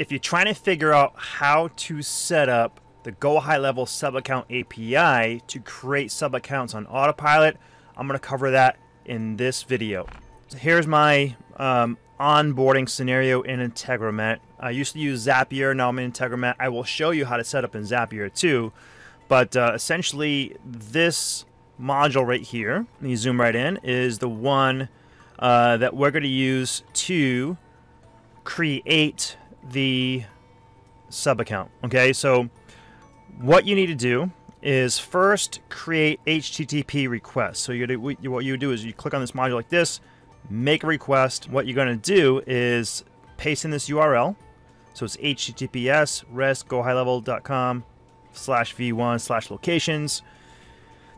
if you're trying to figure out how to set up the GoHighlevel subaccount API to create subaccounts on autopilot, I'm going to cover that in this video. So here's my onboarding scenario in Integromat. I used to use Zapier, now I'm in Integromat. I will show you how to set up in Zapier too, but essentially this module right here, let me zoom right in, is the one that we're going to use to create the subaccount. Okay, so what you need to do is first create HTTP requests. So what you do is you click on this module like this, make a request. What you're going to do is paste in this URL. So it's https://gohighlevel.com/v1/locations.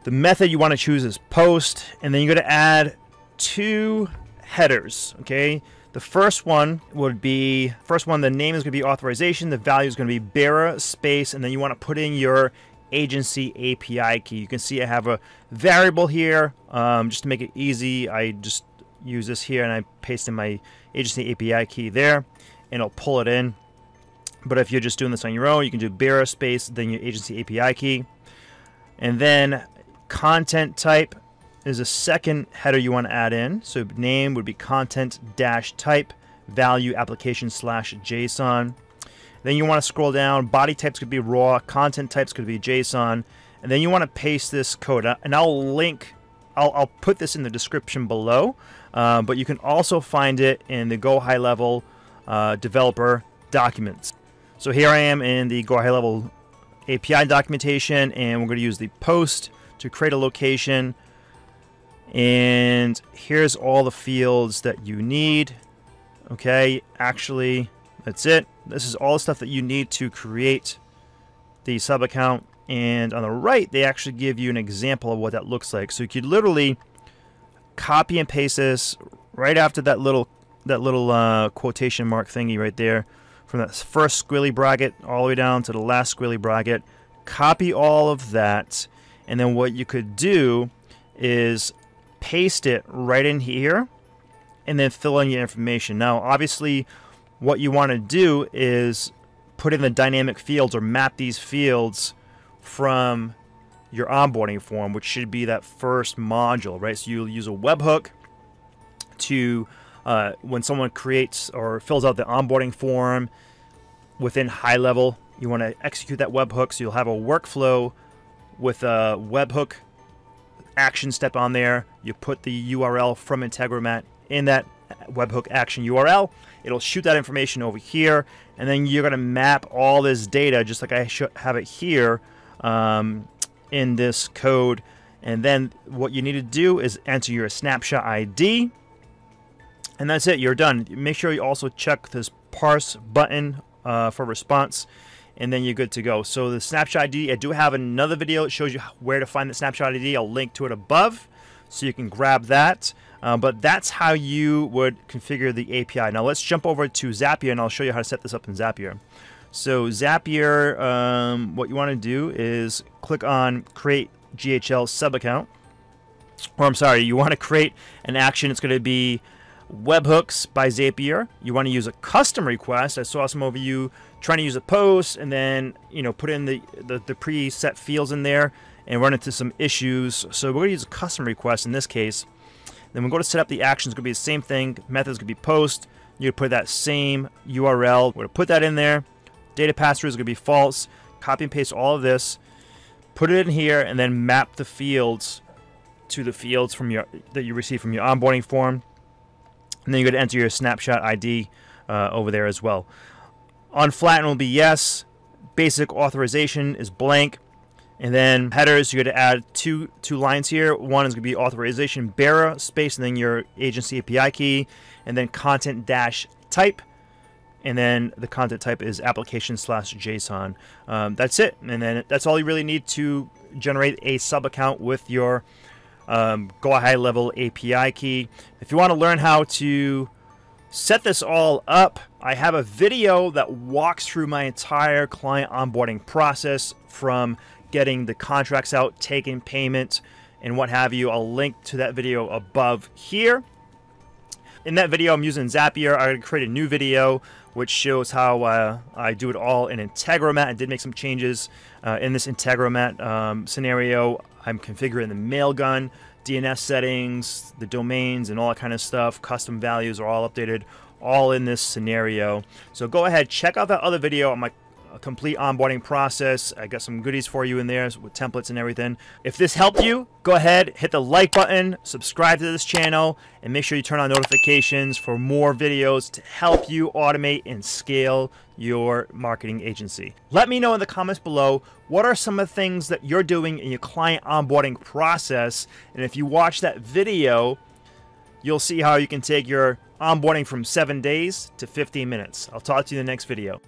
The method you want to choose is post, and then you're going to add two headers. Okay, the first one would be, the name is going to be authorization, the value is going to be bearer space, and then you want to put in your agency API key. You can see I have a variable here, just to make it easy. I just use this here and I paste in my agency API key there, and it'll pull it in. But if you're just doing this on your own, you can do bearer space, then your agency API key. And then content type is a second header you want to add in. So name would be content-type, value application/JSON. Then you want to scroll down, body types could be raw, content types could be JSON, and then you want to paste this code. And I'll link, I'll put this in the description below, but you can also find it in the GoHighlevel developer documents. So here I am in the GoHighlevel API documentation, and we're going to use the post to create a location. And here's all the fields that you need. Okay, actually, that's it. This is all the stuff that you need to create the sub account. And on the right, they actually give you an example of what that looks like. So you could literally copy and paste this right after that little quotation mark thingy right there, from that first squiggle bracket all the way down to the last squiggle bracket. Copy all of that, and then what you could do is paste it right in here and then fill in your information. Now obviously what you want to do is put in the dynamic fields or map these fields from your onboarding form, which should be that first module, right? So you'll use a webhook to when someone creates or fills out the onboarding form within Highlevel, you want to execute that webhook. So you'll have a workflow with a webhook action step on there. You put the URL from Integromat in that webhook action URL. It'll shoot that information over here, and then you're going to map all this data just like I have it here in this code. And then what you need to do is enter your snapshot ID, and that's it. You're done. Make sure you also check this parse button for response, and then you're good to go. So the snapshot ID, I do have another video that shows you where to find the snapshot ID. I'll link to it above so you can grab that. But that's how you would configure the API. Now let's jump over to Zapier, and I'll show you how to set this up in Zapier. So Zapier, what you want to do is click on create GHL subaccount. Or I'm sorry, you want to create an action. It's going to be webhooks by Zapier. You want to use a custom request. I saw some of you trying to use a post and then, you know, put in the preset fields in there and run into some issues. So we're going to use a custom request in this case. Then we're going to set up the action. It's going to be the same thing. Methods going to be post. You're going to put that same URL. We're going to put that in there. Data pass-through is going to be false. Copy and paste all of this. Put it in here and then map the fields to the fields from your that you receive from your onboarding form. And then you're going to enter your snapshot ID over there as well. Unflatten will be yes. Basic authorization is blank. And then headers, you're going to add two lines here. One is going to be authorization bearer space, and then your agency API key. And then content-type. And then the content type is application/JSON. That's it. And then that's all you really need to generate a sub-account with your GoHighlevel API key. If you want to learn how to set this all up, I have a video that walks through my entire client onboarding process, from getting the contracts out, taking payment, and what have you. I'll link to that video above here. In that video, I'm using Zapier. I'm going to create a new video which shows how I do it all in Integromat. I did make some changes in this Integromat scenario. I'm configuring the Mailgun, DNS settings, the domains, and all that kind of stuff. Custom values are all updated, all in this scenario. So go ahead, check out that other video on my complete onboarding process. I got some goodies for you in there with templates and everything. If this helped you, go ahead, hit the like button, subscribe to this channel, and make sure you turn on notifications for more videos to help you automate and scale your marketing agency. Let me know in the comments below, what are some of the things that you're doing in your client onboarding process? And if you watch that video, you'll see how you can take your onboarding from 7 days to 15 minutes. I'll talk to you in the next video.